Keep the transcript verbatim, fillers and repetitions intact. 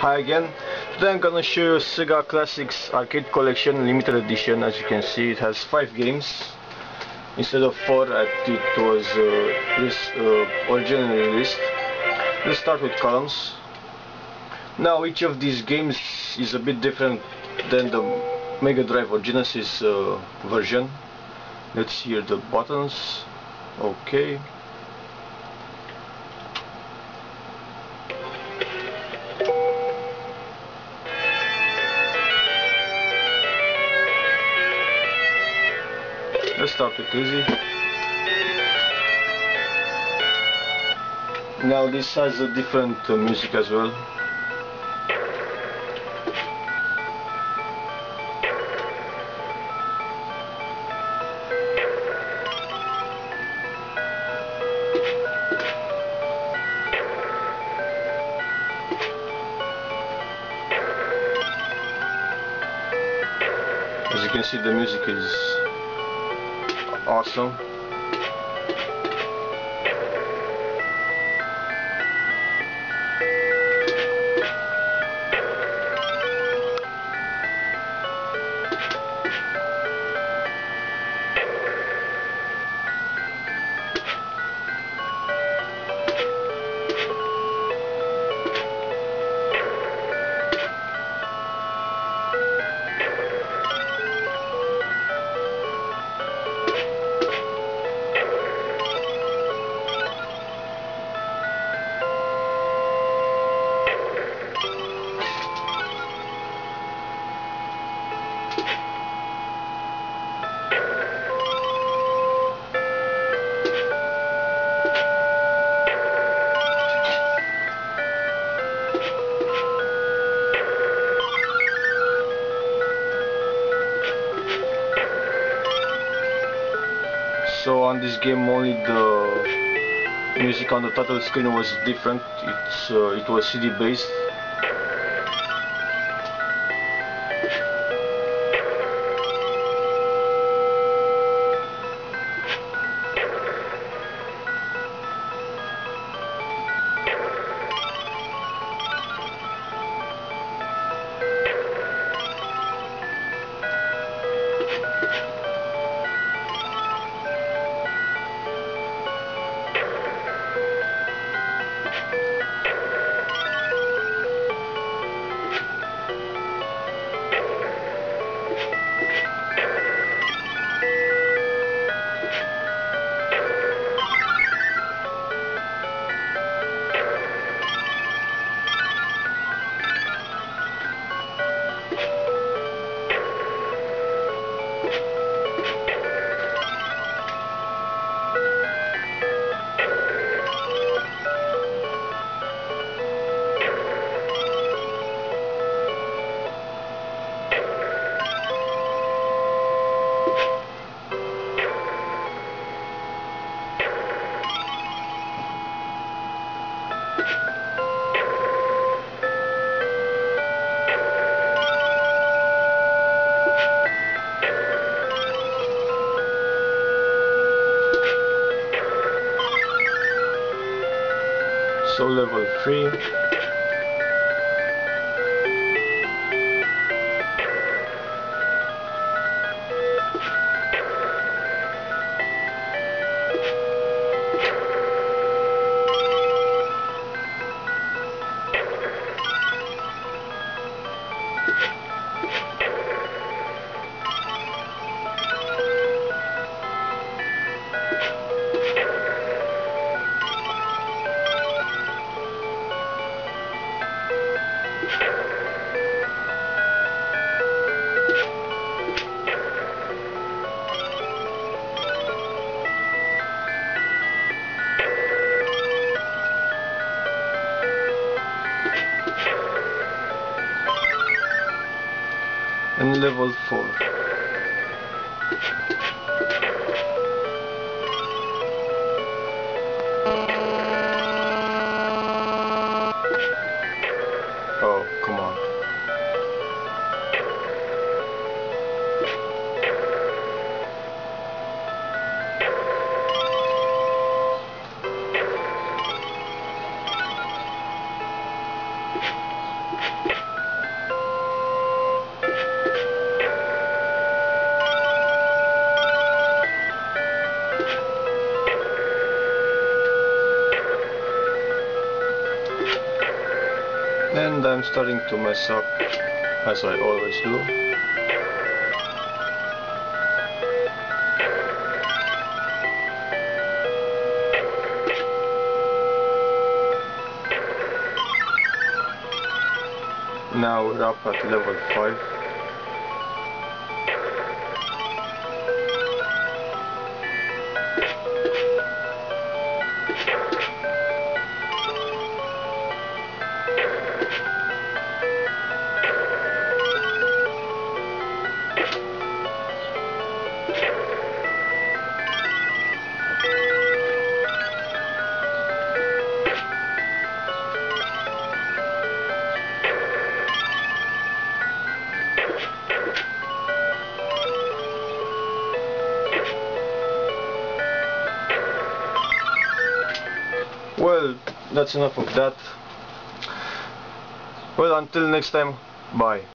Hi again. Today I'm gonna show you Sega Classics Arcade Collection Limited Edition. As you can see, it has five games instead of four as it was uh, uh, originally released. Let's start with Columns. Now each of these games is a bit different than the Mega Drive or Genesis uh, version. Let's hear the buttons. Okay. Let's start with easy. Now this has a different uh, music as well. As you can see, the music is awesome. So on this game only the music on the title screen was different. It's uh, it was C D based. So level three. And level four. Oh, come on. and I'm starting to mess up, as I always do. Now we're up at level five. Well, that's enough of that. Well, until next time, bye.